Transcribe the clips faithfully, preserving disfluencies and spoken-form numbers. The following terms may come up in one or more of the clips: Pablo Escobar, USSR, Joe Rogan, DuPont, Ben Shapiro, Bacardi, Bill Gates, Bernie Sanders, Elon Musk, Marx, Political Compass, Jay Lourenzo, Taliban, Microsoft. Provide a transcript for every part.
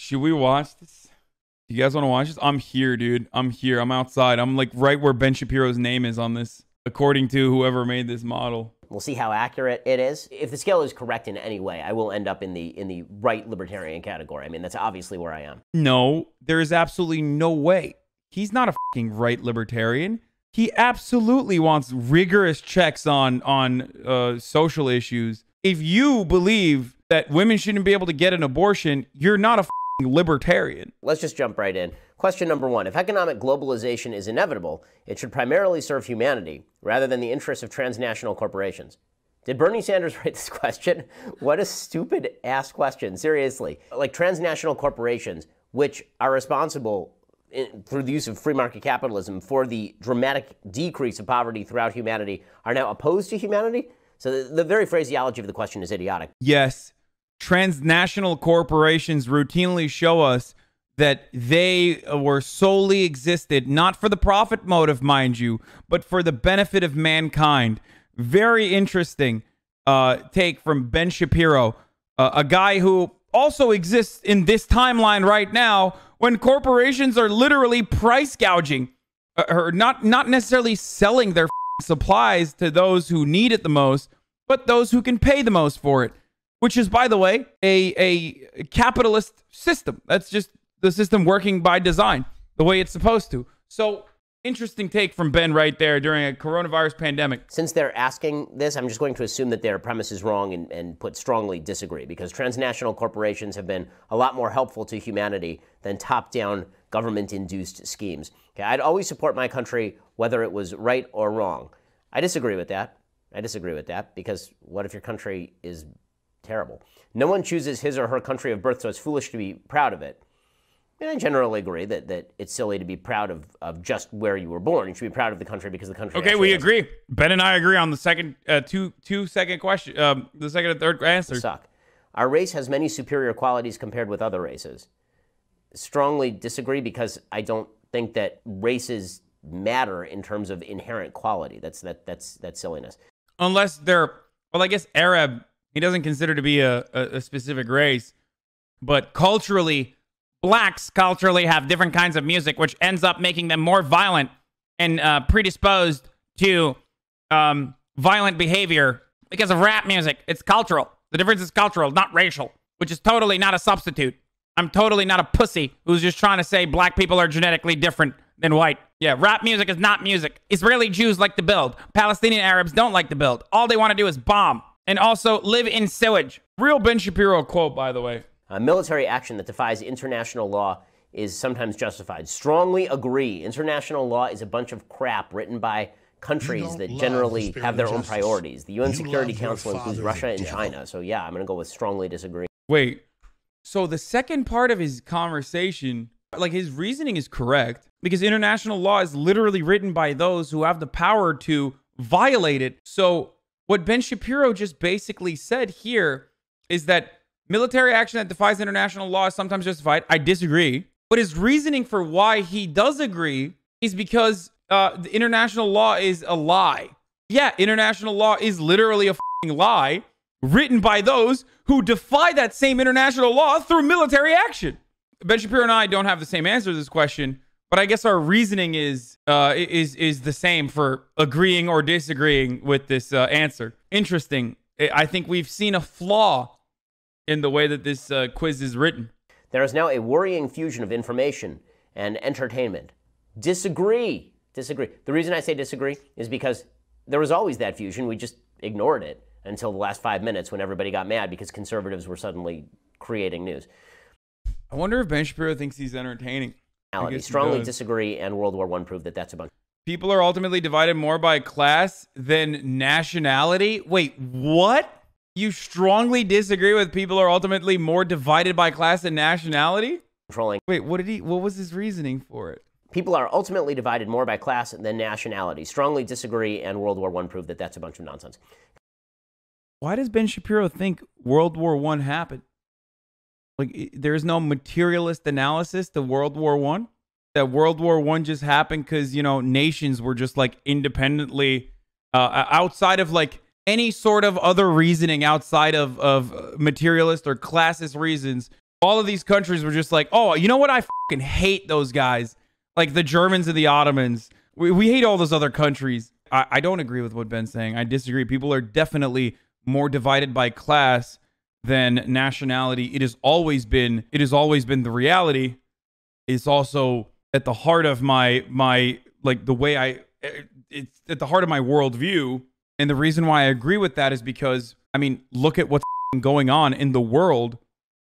Should we watch this? You guys want to watch this? I'm here, dude. I'm here. I'm outside. I'm like right where Ben Shapiro's name is on this, according to whoever made this model. We'll see how accurate it is. If the scale is correct in any way, I will end up in the in the right libertarian category. I mean, that's obviously where I am. No, there is absolutely no way. He's not a fucking right libertarian. He absolutely wants rigorous checks on on uh, social issues. If you believe that women shouldn't be able to get an abortion, you're not a fucking libertarian. Let's just jump right in. Question number one, if economic globalization is inevitable, it should primarily serve humanity rather than the interests of transnational corporations. Did Bernie Sanders write this question? What a stupid ass question, seriously. Like transnational corporations, which are responsible in, through the use of free market capitalism for the dramatic decrease of poverty throughout humanity, are now opposed to humanity? So the, the very phraseology of the question is idiotic. Yes, transnational corporations routinely show us that they were solely existed, not for the profit motive, mind you, but for the benefit of mankind. Very interesting uh, take from Ben Shapiro, uh, a guy who also exists in this timeline right now when corporations are literally price gouging, or not, not necessarily selling their supplies to those who need it the most, but those who can pay the most for it, which is, by the way, a, a capitalist system. That's just the system working by design, the way it's supposed to. So interesting take from Ben right there during a coronavirus pandemic. Since they're asking this, I'm just going to assume that their premise is wrong and, and put strongly disagree, because transnational corporations have been a lot more helpful to humanity than top-down government-induced schemes. Okay, I'd always support my country whether it was right or wrong. I disagree with that. I disagree with that, because what if your country is terrible? No one chooses his or her country of birth, so it's foolish to be proud of it. And I generally agree that, that it's silly to be proud of, of just where you were born. You should be proud of the country because the country. Okay, we agree. Ben and I agree on the second uh, two two second question, um, the second and third answer. Suck. Our race has many superior qualities compared with other races. Strongly disagree, because I don't think that races matter in terms of inherent quality. That's that that's that's silliness. Unless they're, well, I guess Arab he doesn't consider to be a, a, a specific race, but culturally. Blacks culturally have different kinds of music, which ends up making them more violent and uh, predisposed to um, violent behavior because of rap music. It's cultural. The difference is cultural, not racial, which is totally not a substitute. I'm totally not a pussy who's just trying to say black people are genetically different than white. Yeah, rap music is not music. Israeli Jews like to build. Palestinian Arabs don't like to build. All they want to do is bomb and also live in sewage. Real Ben Shapiro quote, by the way. Uh, military action that defies international law is sometimes justified. Strongly agree. International law is a bunch of crap written by countries that generally have their own priorities. The U N Security Council includes Russia and China. So yeah, I'm going to go with strongly disagree. Wait, so the second part of his conversation, like his reasoning is correct, because international law is literally written by those who have the power to violate it. So what Ben Shapiro just basically said here is that military action that defies international law is sometimes justified. I disagree. But his reasoning for why he does agree is because uh, the international law is a lie. Yeah, international law is literally a f***ing lie written by those who defy that same international law through military action. Ben Shapiro and I don't have the same answer to this question, but I guess our reasoning is uh, is is the same for agreeing or disagreeing with this uh, answer. Interesting. I think we've seen a flaw in the way that this uh, quiz is written. There is now a worrying fusion of information and entertainment. Disagree. Disagree. The reason I say disagree is because there was always that fusion. We just ignored it until the last five minutes when everybody got mad because conservatives were suddenly creating news. I wonder if Ben Shapiro thinks he's entertaining. I strongly disagree, and World War One proved that that's a bunch. People are ultimately divided more by class than nationality. Wait, what? You strongly disagree with people are ultimately more divided by class and nationality? Controlling. Wait, what did he, what was his reasoning for it? People are ultimately divided more by class than nationality. Strongly disagree, and World War One proved that that's a bunch of nonsense. Why does Ben Shapiro think World War One happened? Like, there's no materialist analysis to World War One? That World War One just happened because, you know, nations were just, like, independently, uh, outside of, like, any sort of other reasoning outside of, of materialist or classist reasons, all of these countries were just like, oh, you know what? I fucking hate those guys. Like the Germans and the Ottomans. We, we hate all those other countries. I, I don't agree with what Ben's saying. I disagree. People are definitely more divided by class than nationality. It has always been, it has always been the reality. It's also at the heart of my, my, like the way I, it's at the heart of my worldview. And the reason why I agree with that is because, I mean, look at what's going on in the world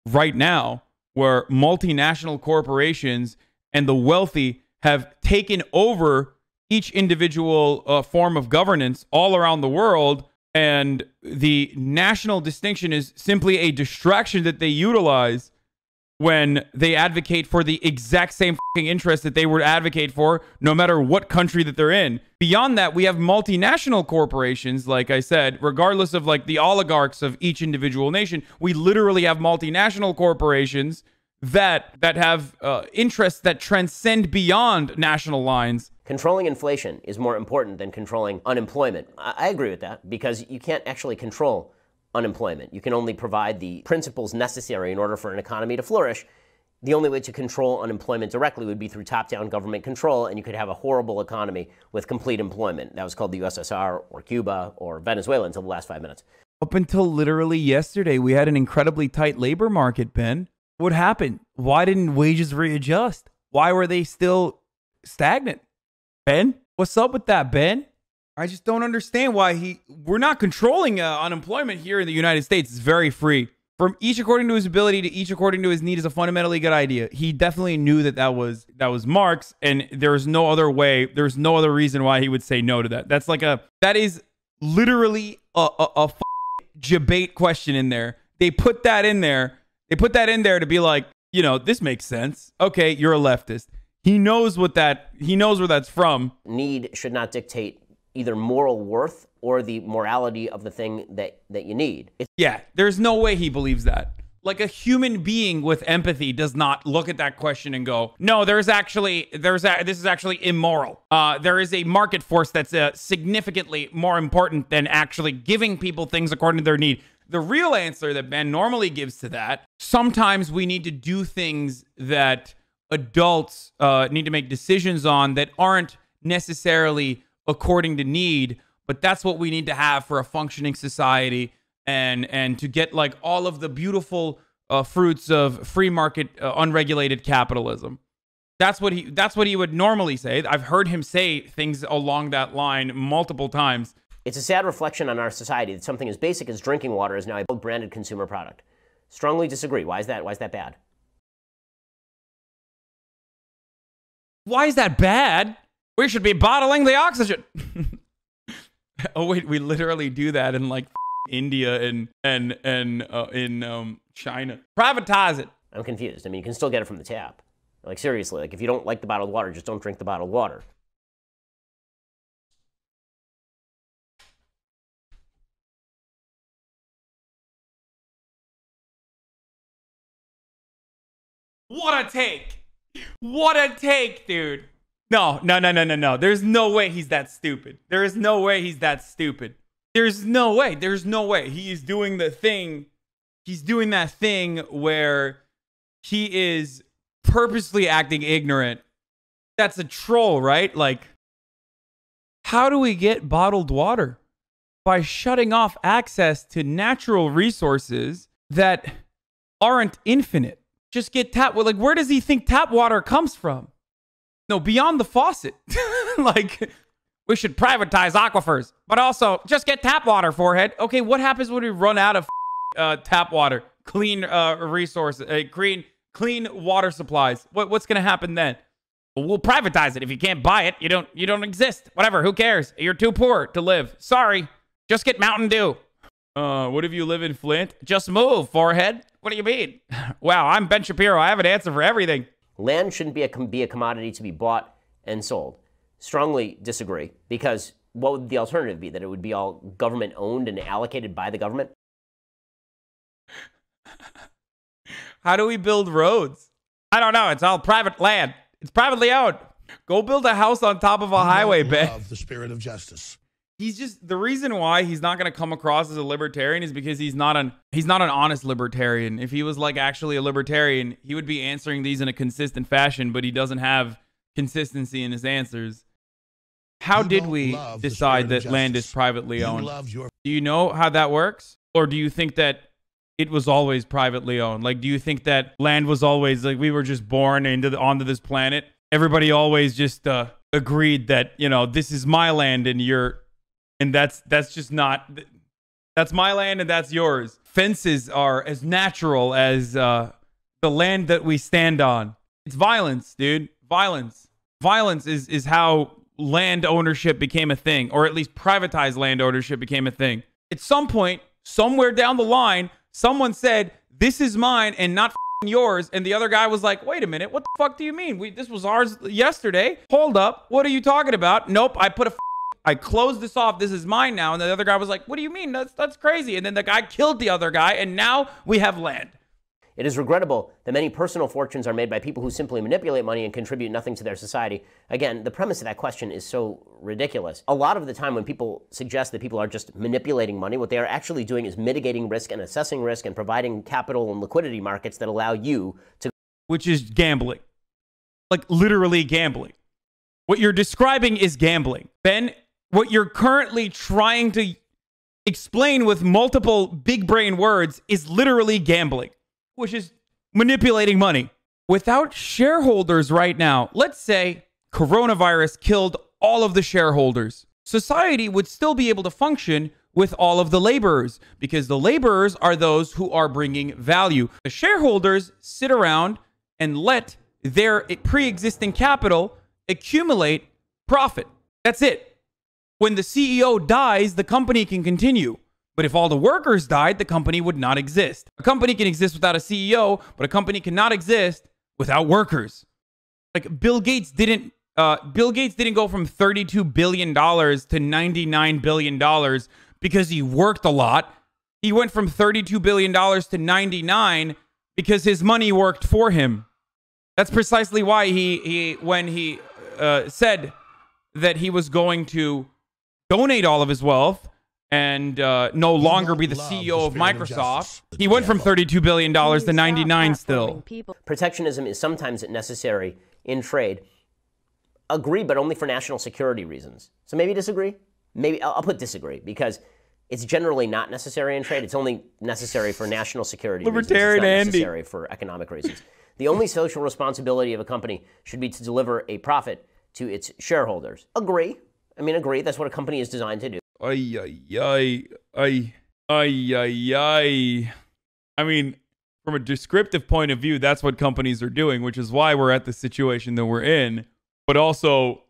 right now, where multinational corporations and the wealthy have taken over each individual uh, form of governance all around the world. And the national distinction is simply a distraction that they utilize when they advocate for the exact same fucking interest that they would advocate for no matter what country that they're in. Beyond that, we have multinational corporations, like I said, regardless of like the oligarchs of each individual nation. We literally have multinational corporations that that have uh, interests that transcend beyond national lines. Controlling inflation is more important than controlling unemployment. I, I agree with that, because you can't actually control unemployment. You can only provide the principles necessary in order for an economy to flourish. The only way to control unemployment directly would be through top-down government control, and you could have a horrible economy with complete employment. That was called the U S S R or Cuba or Venezuela until the last five minutes. Up until literally yesterday, we had an incredibly tight labor market, Ben. What happened? Why didn't wages readjust? Why were they still stagnant? Ben, what's up with that, Ben? I just don't understand why he... We're not controlling uh, unemployment here in the United States. It's very free. From each according to his ability to each according to his need is a fundamentally good idea. He definitely knew that that was, that was Marx, and there's no other way. There's no other reason why he would say no to that. That's like a... That is literally a, a, a debate question in there. They put that in there. They put that in there to be like, you know, this makes sense. Okay, you're a leftist. He knows what that... He knows where that's from. Need should not dictate either moral worth or the morality of the thing that, that you need. It's yeah, there's no way he believes that. Like a human being with empathy does not look at that question and go, no, there's actually, there's a, this is actually immoral. Uh, there is a market force that's uh, significantly more important than actually giving people things according to their need. The real answer that Ben normally gives to that, sometimes we need to do things that adults uh, need to make decisions on that aren't necessarily according to need, but that's what we need to have for a functioning society, and and to get like all of the beautiful uh, fruits of free market uh, unregulated capitalism. That's what he that's what he would normally say. I've heard him say things along that line multiple times. It's a sad reflection on our society that something as basic as drinking water is now a branded consumer product. Strongly disagree. Why is that? Why is that bad? Why is that bad? We should be bottling the oxygen. Oh wait, we literally do that in like India and and and uh, in um, China. Privatize it. I'm confused. I mean, you can still get it from the tap. Like seriously, like if you don't like the bottled water, just don't drink the bottled water. What a take! What a take, dude. No, no, no, no, no, no. There's no way he's that stupid. There is no way he's that stupid. There's no way. There's no way. He is doing the thing. He's doing that thing where he is purposely acting ignorant. That's a troll, right? Like, how do we get bottled water? By shutting off access to natural resources that aren't infinite. Just get tap. Well, like, where does he think tap water comes from? No, beyond the faucet. Like, we should privatize aquifers, but also just get tap water, forehead. Okay, what happens when we run out of uh, tap water, clean uh, resources, uh, clean, clean water supplies? What, what's going to happen then? Well, we'll privatize it. If you can't buy it, you don't, you don't exist. Whatever, who cares? You're too poor to live. Sorry, just get Mountain Dew. Uh, what if you live in Flint? Just move, forehead. What do you mean? Wow, I'm Ben Shapiro. I have an answer for everything. Land shouldn't be a, be a commodity to be bought and sold. Strongly disagree, because what would the alternative be? That it would be all government-owned and allocated by the government? How do we build roads? I don't know. It's all private land. It's privately owned. Go build a house on top of a highway, Ben. Of the spirit of justice. he's just, the reason why he's not going to come across as a libertarian is because he's not an, he's not an honest libertarian. If he was like actually a libertarian, he would be answering these in a consistent fashion, but he doesn't have consistency in his answers. How you did we decide that land is privately you owned? Your... Do you know how that works? Or do you think that it was always privately owned? Like, do you think that land was always like, we were just born into the, onto this planet? Everybody always just uh, agreed that, you know, this is my land and your, and that's, that's just not, that's my land and that's yours. Fences are as natural as uh, the land that we stand on. It's violence, dude. Violence. Violence is, is how land ownership became a thing, or at least privatized land ownership became a thing. At some point, somewhere down the line, someone said, this is mine and not yours. And the other guy was like, wait a minute, what the fuck do you mean? We, this was ours yesterday. Hold up. What are you talking about? Nope. I put a, I closed this off. This is mine now. And the other guy was like, what do you mean? That's, that's crazy. And then the guy killed the other guy. And now we have land. It is regrettable that many personal fortunes are made by people who simply manipulate money and contribute nothing to their society. Again, the premise of that question is so ridiculous. A lot of the time when people suggest that people are just manipulating money, what they are actually doing is mitigating risk and assessing risk and providing capital and liquidity markets that allow you to... Which is gambling. Like, literally gambling. What you're describing is gambling. Ben, what you're currently trying to explain with multiple big brain words is literally gambling, which is manipulating money. Without shareholders right now, let's say coronavirus killed all of the shareholders, society would still be able to function with all of the laborers, because the laborers are those who are bringing value. The shareholders sit around and let their pre-existing capital accumulate profit. That's it. When the C E O dies, the company can continue. But if all the workers died, the company would not exist. A company can exist without a C E O, but a company cannot exist without workers. Like Bill Gates didn't, uh, Bill Gates didn't go from thirty-two billion dollars to ninety-nine billion dollars because he worked a lot. He went from thirty-two billion dollars to ninety-nine because his money worked for him. That's precisely why he, he when he uh, said that he was going to donate all of his wealth and uh, no longer be the C E O of Microsoft. He went from thirty-two billion dollars to ninety-nine still. Protectionism is sometimes necessary in trade. Agree, but only for national security reasons. So maybe disagree? Maybe I'll put disagree, because it's generally not necessary in trade. It's only necessary for national security reasons. It's not necessary for economic reasons. The only social responsibility of a company should be to deliver a profit to its shareholders. Agree. I mean, agree. That's what a company is designed to do. Ay, ay, ay, ay, ay, ay, ay. I mean, from a descriptive point of view, that's what companies are doing, which is why we're at the situation that we're in. But also,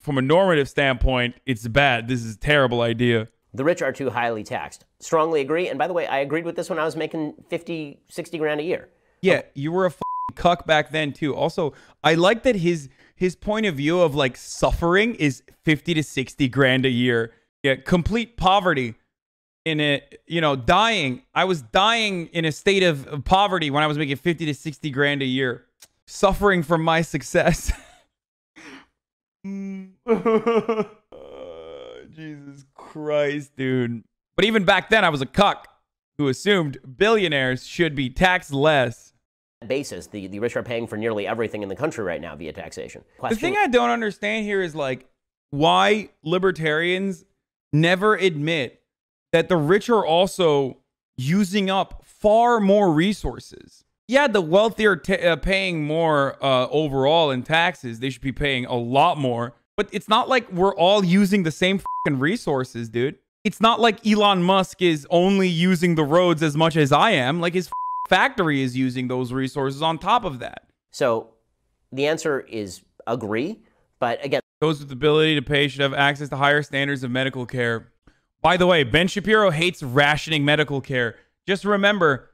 from a normative standpoint, it's bad. This is a terrible idea. The rich are too highly taxed. Strongly agree. And by the way, I agreed with this when I was making fifty, sixty grand a year. Yeah, you were a f***ing cuck back then, too. Also, I like that his, his point of view of, like, suffering is fifty to sixty grand a year. Yeah, complete poverty in it, you know, dying. I was dying in a state of poverty when I was making fifty to sixty grand a year, suffering from my success. Oh, Jesus Christ, dude. But even back then, I was a cuck who assumed billionaires should be taxed less. Basis, the, the rich are paying for nearly everything in the country right now via taxation. Question. The thing I don't understand here is, like, why libertarians never admit that the rich are also using up far more resources. Yeah, the wealthy are uh, paying more uh, overall in taxes. They should be paying a lot more. But it's not like we're all using the same fucking resources, dude. It's not like Elon Musk is only using the roads as much as I am. Like, his factory is using those resources on top of that. So the answer is agree. But again, those with the ability to pay should have access to higher standards of medical care. By the way, Ben Shapiro hates rationing medical care. Just remember,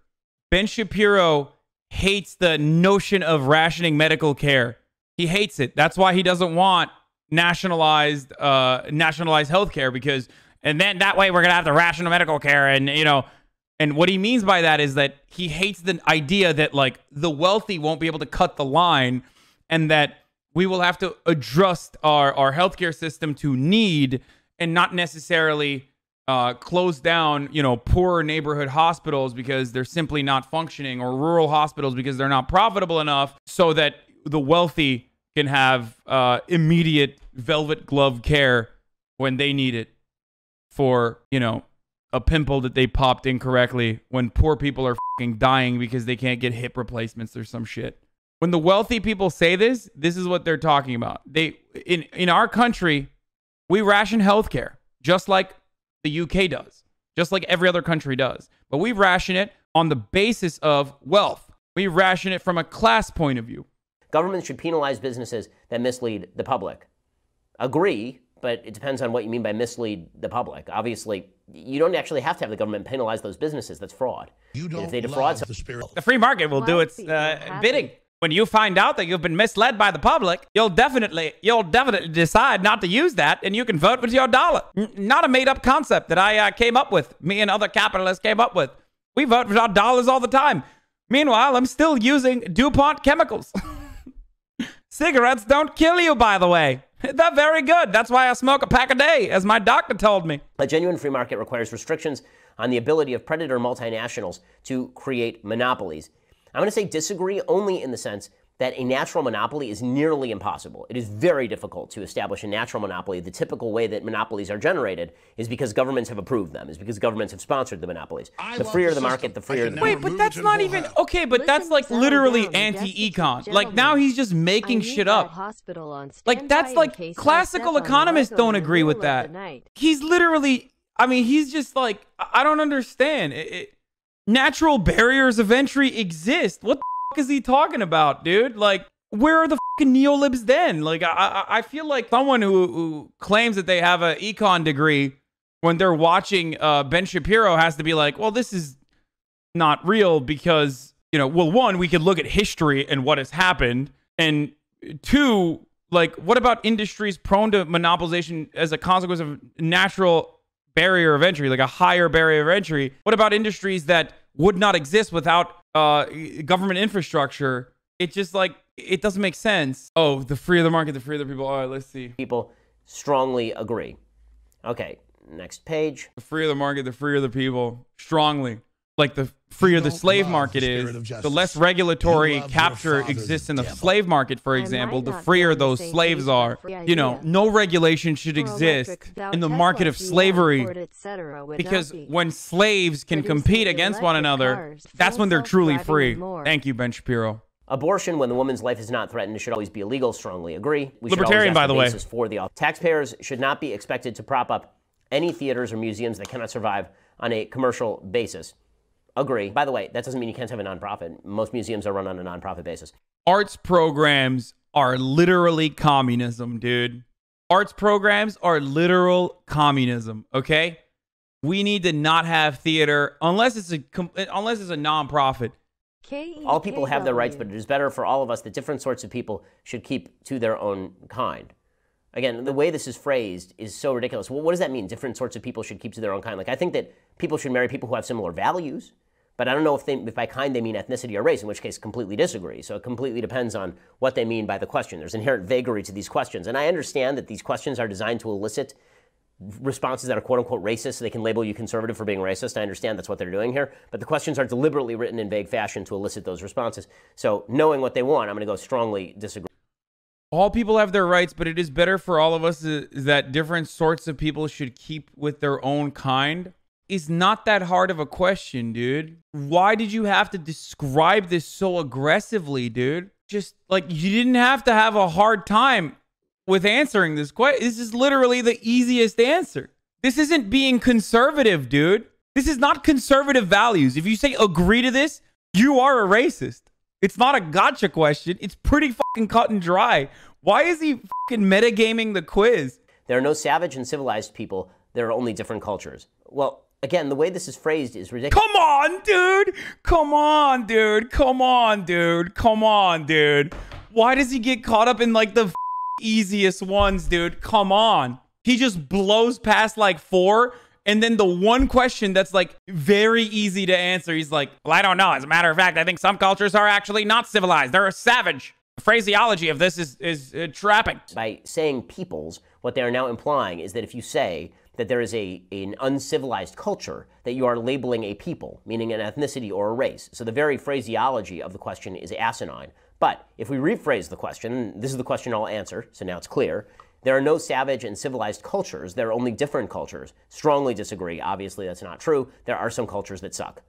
Ben Shapiro hates the notion of rationing medical care. He hates it. That's why he doesn't want nationalized uh, nationalized health care, because, and then that way we're going to have to ration medical care. And, you know, and what he means by that is that he hates the idea that, like, the wealthy won't be able to cut the line, and that we will have to adjust our, our healthcare system to need and not necessarily uh, close down, you know, poorer neighborhood hospitals because they're simply not functioning, or rural hospitals because they're not profitable enough, so that the wealthy can have uh, immediate velvet glove care when they need it for, you know, a pimple that they popped incorrectly, when poor people are fucking dying because they can't get hip replacements or some shit. When the wealthy people say this, this is what they're talking about. They in in our country, we ration healthcare just like the U K does, just like every other country does. But we ration it on the basis of wealth. We ration it from a class point of view. Governments should penalize businesses that mislead the public. Agree, but it depends on what you mean by mislead the public. Obviously, you don't actually have to have the government penalize those businesses. That's fraud. You don't if they defraud the spirit. The free market will do its uh, bidding. When you find out that you've been misled by the public, you'll definitely, you'll definitely decide not to use that, and you can vote with your dollar. N not a made-up concept that I uh, came up with. Me and other capitalists came up with. We vote with our dollars all the time. Meanwhile, I'm still using DuPont chemicals. Cigarettes don't kill you, by the way. They're very good. That's why I smoke a pack a day, as my doctor told me. A genuine free market requires restrictions on the ability of predator multinationals to create monopolies. I'm going to say disagree only in the sense that a natural monopoly is nearly impossible. It is very difficult to establish a natural monopoly. The typical way that monopolies are generated is because governments have approved them, is because governments have sponsored the monopolies. I the freer the, the market, the freer the... Wait, but that's not even... Okay, but Listen that's like literally anti-econ. Like, now he's just making shit up. Hospital on like, that's like... Classical economists don't agree with that. He's literally... I mean, he's just like... I don't understand. It, it, natural barriers of entry exist. What the is he talking about, dude? Like, where are the fucking neolibs then? Like, I, I I feel like someone who who claims that they have an econ degree when they're watching uh Ben Shapiro has to be like, well, this is not real because, you know, well, one, we could look at history and what has happened, and two, like, what about industries prone to monopolization as a consequence of natural barrier of entry, like a higher barrier of entry? What about industries that would not exist without uh government infrastructure? It's just like, it doesn't make sense. Oh, the freer the market, the freer the people. All right, let's see. People strongly agree. Okay, next page. The freer the market, the freer the people. Strongly. Like, the freer the slave market is, the less regulatory capture exists in the slave market, for example, the freer those slaves are. You know, no regulation should exist in the market of slavery, because when slaves can compete against one another, that's when they're truly free. Thank you, Ben Shapiro. Abortion, when the woman's life is not threatened, should always be illegal. Strongly agree. We Libertarian, by the way. For the taxpayers should not be expected to prop up any theaters or museums that cannot survive on a commercial basis. Agree. By the way, that doesn't mean you can't have a nonprofit. Most museums are run on a nonprofit basis. Arts programs are literally communism, dude. Arts programs are literal communism, okay? We need to not have theater unless it's a unless it's a nonprofit. All people have their rights, but it is better for all of us that different sorts of people should keep to their own kind. Again, the way this is phrased is so ridiculous. Well, what does that mean? Different sorts of people should keep to their own kind. Like, I think that people should marry people who have similar values, but I don't know if, they, if by kind they mean ethnicity or race, in which case completely disagree. So it completely depends on what they mean by the question. There's inherent vagary to these questions. And I understand that these questions are designed to elicit responses that are quote-unquote racist, so they can label you conservative for being racist. I understand that's what they're doing here, but the questions are deliberately written in vague fashion to elicit those responses. So knowing what they want, I'm going to go strongly disagree. All people have their rights, but it is better for all of us that different sorts of people should keep with their own kind. It's not that hard of a question, dude. Why did you have to describe this so aggressively, dude? Just like, you didn't have to have a hard time with answering this question. This is literally the easiest answer. This isn't being conservative, dude. This is not conservative values. If you say agree to this, you are a racist. It's not a gotcha question. It's pretty fucking cut and dry. Why is he fucking metagaming the quiz? There are no savage and civilized people. There are only different cultures. Well, again, the way this is phrased is ridiculous. Come on, dude. Come on, dude. Come on, dude. Come on, dude. Why does he get caught up in like the easiest ones, dude? Come on. He just blows past like four. And then the one question that's like very easy to answer, he's like, well, I don't know. As a matter of fact, I think some cultures are actually not civilized. They're savage. phraseology of this is, is uh, trapping. By saying peoples, what they are now implying is that if you say that there is a, an uncivilized culture, that you are labeling a people, meaning an ethnicity or a race. So the very phraseology of the question is asinine. But if we rephrase the question, this is the question I'll answer, so now it's clear. There are no savage and civilized cultures. There are only different cultures. Strongly disagree. Obviously, that's not true. There are some cultures that suck.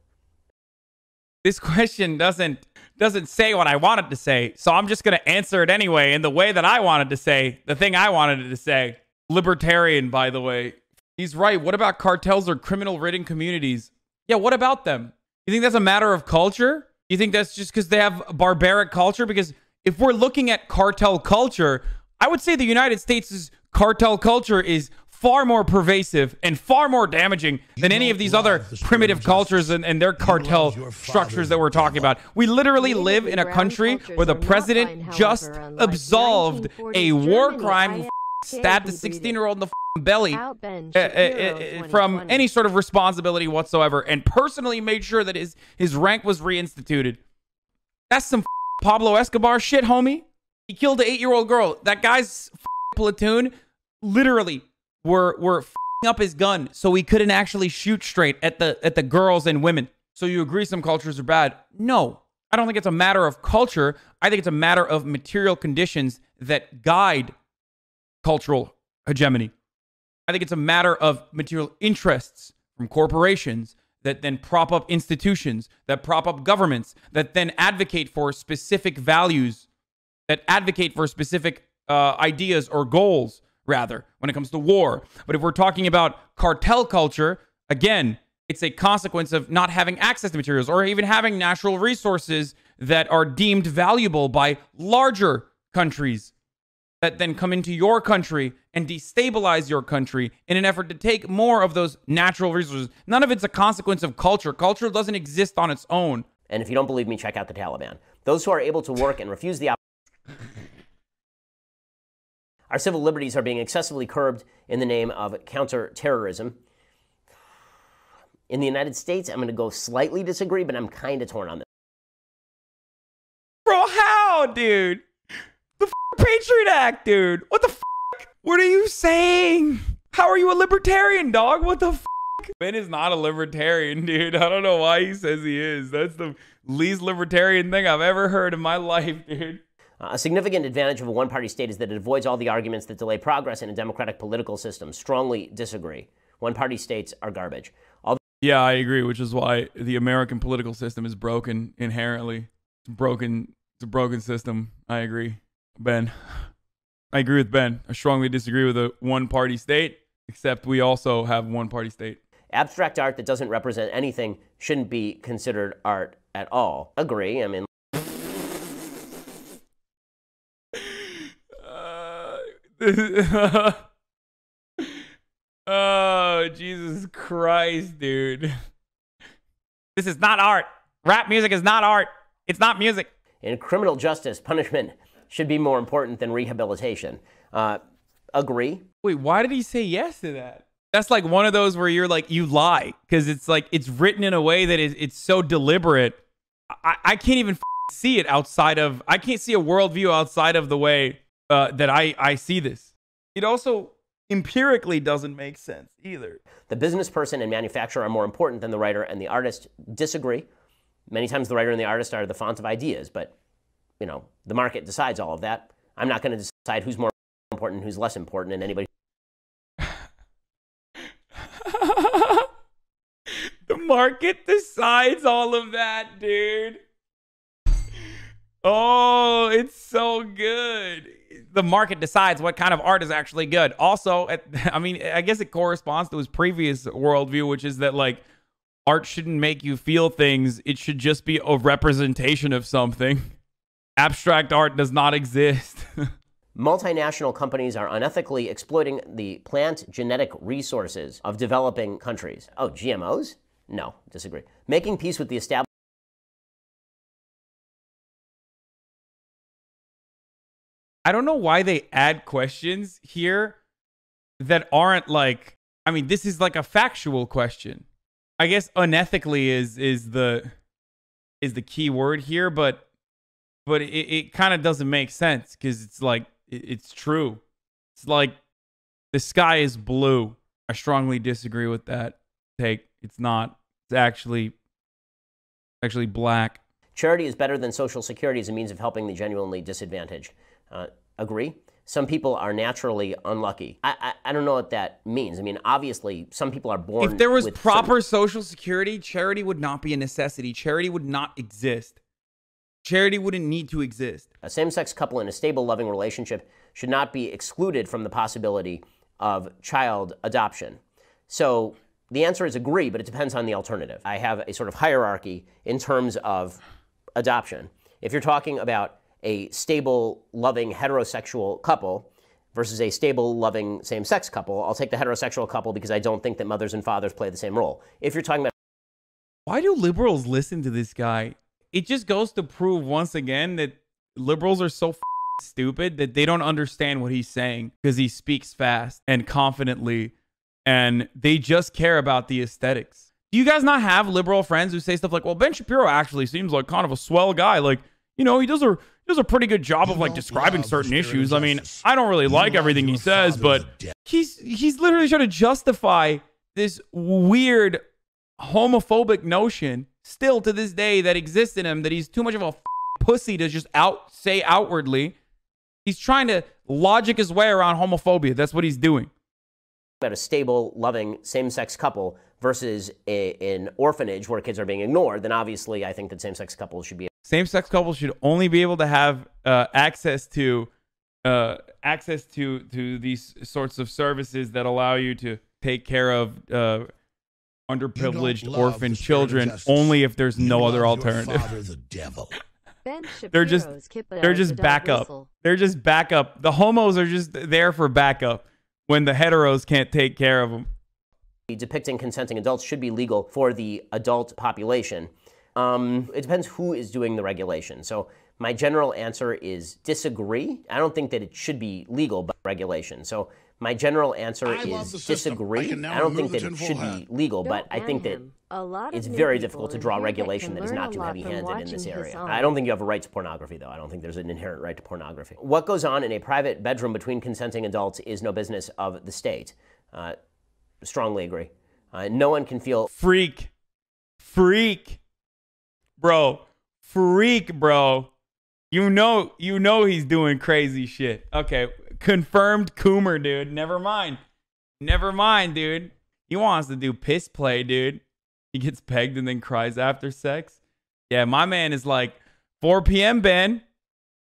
This question doesn't doesn't say what I wanted to say, so I'm just going to answer it anyway in the way that I wanted to say, the thing I wanted to say. Libertarian, by the way. He's right. What about cartels or criminal-ridden communities? Yeah, what about them? You think that's a matter of culture? You think that's just because they have a barbaric culture? Because if we're looking at cartel culture, I would say the United States' cartel culture is far more pervasive and far more damaging than any of these other primitive cultures and, and their cartel structures that we're talking about. We literally live in a country where the president just absolved a war crime, stabbed a sixteen-year-old in the belly uh, uh, uh, from any sort of responsibility whatsoever, and personally made sure that his, his rank was reinstituted. That's some Pablo Escobar shit, homie. He killed an eight-year-old girl. That guy's platoon literally were were up his gun so he couldn't actually shoot straight at the at the girls and women. So you agree some cultures are bad? No, I don't think it's a matter of culture. I think it's a matter of material conditions that guide cultural hegemony. I think it's a matter of material interests from corporations that then prop up institutions, that prop up governments, that then advocate for specific values, that advocate for specific uh, ideas or goals, rather, when it comes to war. But if we're talking about cartel culture, again, it's a consequence of not having access to materials or even having natural resources that are deemed valuable by larger countries that then come into your country and destabilize your country in an effort to take more of those natural resources. None of it's a consequence of culture. Culture doesn't exist on its own. And if you don't believe me, check out the Taliban. Those who are able to work and refuse the opportunity. Our civil liberties are being excessively curbed in the name of counterterrorism. In the United States, I'm going to go slightly disagree, but I'm kind of torn on this. Bro, how, dude? The f Patriot Act, dude. What the f? What are you saying? How are you a libertarian, dog? What the f? Ben is not a libertarian, dude. I don't know why he says he is. That's the least libertarian thing I've ever heard in my life, dude. A significant advantage of a one-party state is that it avoids all the arguments that delay progress in a democratic political system. Strongly disagree. One-party states are garbage. Although yeah, I agree, which is why the American political system is broken inherently. It's broken. It's a broken system. I agree. Ben. I agree with Ben. I strongly disagree with a one-party state, except we also have one-party state. Abstract art that doesn't represent anything shouldn't be considered art at all. Agree. I mean... Oh, Jesus Christ, dude. This is not art. Rap music is not art. It's not music. In criminal justice, punishment should be more important than rehabilitation. Uh, agree. Wait, why did he say yes to that? That's like one of those where you're like, you lie. Because it's like, it's written in a way that is, it's so deliberate. I, I can't even f see it outside of, I can't see a worldview outside of the way Uh, that I, I see this. It also empirically doesn't make sense either. The business person and manufacturer are more important than the writer and the artist. Disagree. Many times the writer and the artist are the font of ideas, but, you know, the market decides all of that. I'm not going to decide who's more important and who's less important, and anybody... The market decides all of that, dude. Oh, it's so good. The market decides what kind of art is actually good. Also, at, I mean, I guess it corresponds to his previous worldview, which is that, like, art shouldn't make you feel things. It should just be a representation of something. Abstract art does not exist. Multinational companies are unethically exploiting the plant genetic resources of developing countries. Oh, G M Os? No, disagree. Making peace with the establishment. I don't know why they add questions here that aren't like, I mean, this is like a factual question. I guess unethically is, is the, is the key word here, but but it, it kind of doesn't make sense because it's like, it, it's true. It's like the sky is blue. I strongly disagree with that take. It's not. It's actually, actually black. Charity is better than Social Security as a means of helping the genuinely disadvantaged. Uh, agree? Some people are naturally unlucky. I, I I don't know what that means. I mean, obviously, some people are born. If there was with proper some... Social Security, charity would not be a necessity. Charity would not exist. Charity wouldn't need to exist. A same-sex couple in a stable, loving relationship should not be excluded from the possibility of child adoption. So the answer is agree, but it depends on the alternative. I have a sort of hierarchy in terms of adoption. If you're talking about a stable, loving, heterosexual couple versus a stable, loving, same-sex couple, I'll take the heterosexual couple because I don't think that mothers and fathers play the same role. If you're talking about... Why do liberals listen to this guy? It just goes to prove once again that liberals are so stupid that they don't understand what he's saying because he speaks fast and confidently and they just care about the aesthetics. Do you guys not have liberal friends who say stuff like, well, Ben Shapiro actually seems like kind of a swell guy. Like, you know, he does a... does a pretty good job of like describing certain issues. I mean, I don't really like everything he says, but he's he's literally trying to justify this weird homophobic notion still to this day that exists in him that he's too much of a pussy to just out say outwardly. He's trying to logic his way around homophobia. That's what he's doing. About a stable, loving, same-sex couple versus a, an orphanage where kids are being ignored, then obviously I think that same-sex couples should be... Same-sex couples should only be able to have uh, access to uh, access to to these sorts of services that allow you to take care of uh, underprivileged orphan children only if there's no other alternative. The devil. they're just they're just backup. They're just backup. The homos are just there for backup when the heteros can't take care of them. Depicting consenting adults should be legal for the adult population. Um, it depends who is doing the regulation. So my general answer is disagree. I don't think that it should be legal by regulation. So my general answer I is disagree. I, I don't think that it should hand. be legal, don't but I think that it's very difficult to draw regulation that, that is not too heavy-handed in this area. I don't think you have a right to pornography, though. I don't think there's an inherent right to pornography. What goes on in a private bedroom between consenting adults is no business of the state. Uh, strongly agree. Uh, no one can feel... Freak. Freak. Bro, freak, bro. You know, you know he's doing crazy shit. Okay, confirmed Coomer, dude. Never mind. Never mind, dude. He wants to do piss play, dude. He gets pegged and then cries after sex. Yeah, my man is like, four P M, Ben.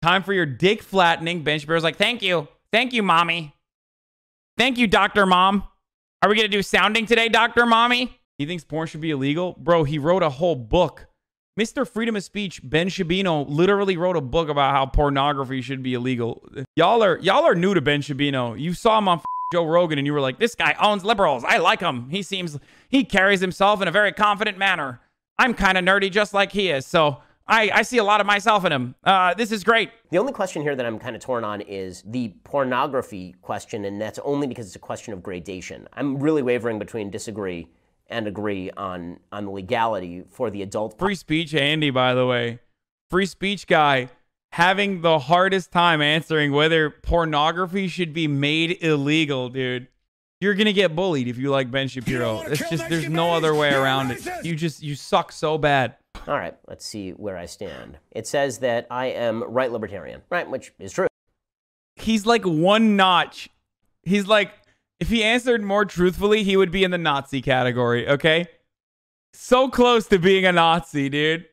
Time for your dick flattening. Ben Shapiro's like, thank you. Thank you, mommy. Thank you, Doctor Mom. Are we going to do sounding today, Doctor Mommy? He thinks porn should be illegal? Bro, he wrote a whole book. Mister Freedom of Speech, Ben Shapiro, literally wrote a book about how pornography should be illegal. Y'all are y'all are new to Ben Shapiro. You saw him on Joe Rogan and you were like, this guy owns liberals. I like him. He seems, he carries himself in a very confident manner. I'm kind of nerdy just like he is, so I, I see a lot of myself in him. Uh, this is great. The only question here that I'm kind of torn on is the pornography question, and that's only because it's a question of gradation. I'm really wavering between disagree and agree on on the legality for the adult. Free speech Andy, by the way. Free speech guy having the hardest time answering whether pornography should be made illegal, dude. You're gonna get bullied if you like Ben Shapiro. It's just, there's no other way around it. You just, you suck so bad. All right, let's see where I stand. It says that I am right libertarian, right? Which is true. He's like one notch. He's like, if he answered more truthfully, he would be in the Nazi category, okay? So close to being a Nazi, dude.